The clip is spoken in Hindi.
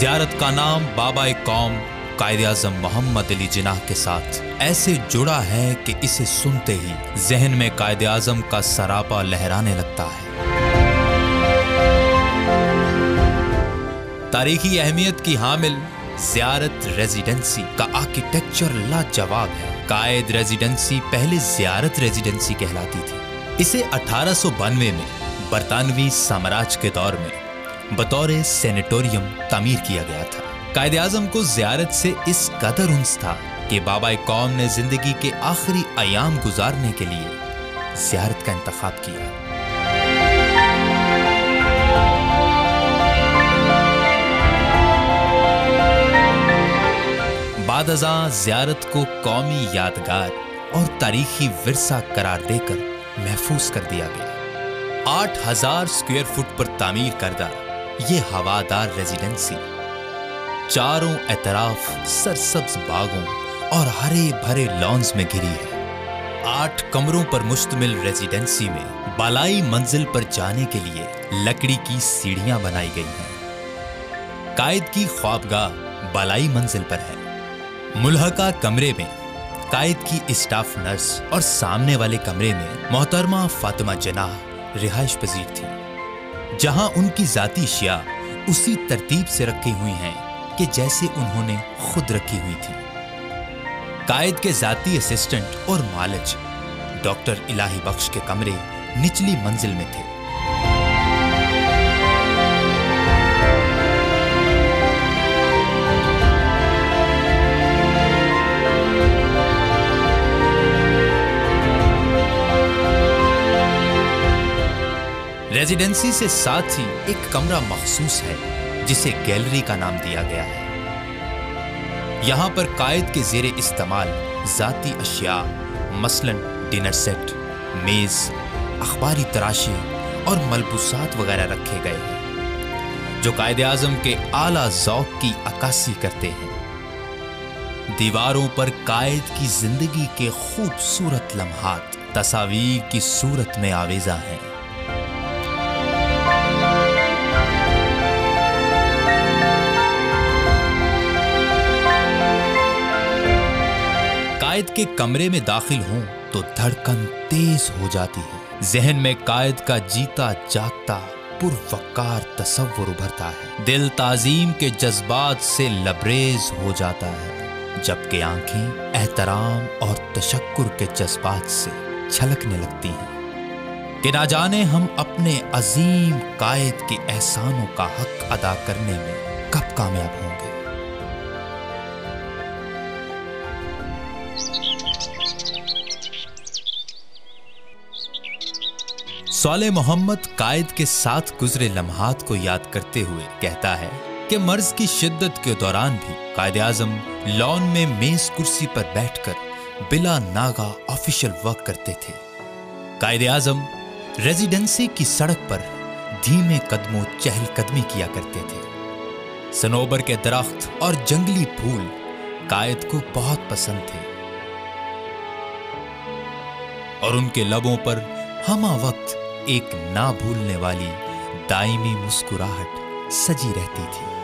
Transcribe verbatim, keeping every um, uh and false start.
ज़ियारत का नाम बाबाए कौम कायद-ए-आज़म मोहम्मद अली जिन्नाह के साथ ऐसे जुड़ा है कि इसे सुनते ही जहन में कायद-ए-आज़म का सरापा लहराने लगता है। तारीखी अहमियत की हामिल ज़ियारत रेजिडेंसी का आर्किटेक्चर लाजवाब है। कायद रेजिडेंसी पहले ज़ियारत रेजिडेंसी कहलाती थी। इसे अठारह सौ बानवे में बरतानवी साम्राज्य के दौर में बतौर सेनेटोरियम तामीर किया गया था। कायदे आज़म को ज़ियारत से इस कदर उन्स था कि बाबाए कौम ने जिंदगी के आखिरी अयाम गुजारने के लिए ज़ियारत का इंतखाब किया। बाद-ए-अज़ा ज़ियारत को कौमी यादगार और तारीखी विरसा करार देकर महफूज कर दिया गया। आठ हजार स्क्वायर फुट पर तामीर करदा ये हवादार रेजिडेंसी चारों एतराफ सरसब्ज बागों और हरे भरे लॉन्स में घिरी है। आठ कमरों पर मुश्तमिल रेजिडेंसी में बालाई मंजिल पर जाने के लिए लकड़ी की सीढ़ियां बनाई गई हैं। कायद की ख्वाबगाह बालाई मंजिल पर है। मुलहका कमरे में कायद की स्टाफ नर्स और सामने वाले कमरे में मोहतरमा फातिमा जिन्ना रिहाइश पजीर थी, जहां उनकी जाती अशिया उसी तरतीब से रखी हुई हैं कि जैसे उन्होंने खुद रखी हुई थी। कायद के जाती असिस्टेंट और मालिज डॉक्टर इलाही बख्श के कमरे निचली मंजिल में थे। रेजिडेंसी से साथ ही एक कमरा मखसूस है जिसे गैलरी का नाम दिया गया है। यहाँ पर कायद के जेरे इस्तेमाल जाती अशिया मसलन डिनर सेट, मेज, अखबारी तराशे और मलबूसात वगैरह रखे गए हैं जो कायदे आज़म के आला ज़ौक की अक्कासी करते हैं। दीवारों पर कायद की जिंदगी के खूबसूरत लम्हात तस्वीर की सूरत में आवेजा हैं। कायद के कमरे में दाखिल हों तो धड़कन तेज हो जाती है। जहन में कायद का जीता जागता पुरवकार तस्वर उभरता है। दिल ताजीम के जज्बात से लबरेज हो जाता है, जबकि आंखें एहतराम और तशक्कुर के जज्बात से छलकने लगती हैं कि ना जाने हम अपने अजीम कायद के एहसानों का हक अदा करने में कब कामयाब होंगे। साले मोहम्मद कायद के साथ गुजरे लम्हात को याद करते हुए कहता है कि मर्ज की शिद्दत के दौरान भी कायदे आज़म लॉन में मेज कुर्सी पर बैठकर बिला नागा ऑफिशियल वर्क करते थे। कायदे आज़म रेजिडेंसी की सड़क पर धीमे कदमों चहलकदमी किया करते थे। सनोबर के दरख्त और जंगली फूल कायद को बहुत पसंद थे और उनके लबों पर हमा वक्त एक ना भूलने वाली दायमी मुस्कुराहट सजी रहती थी।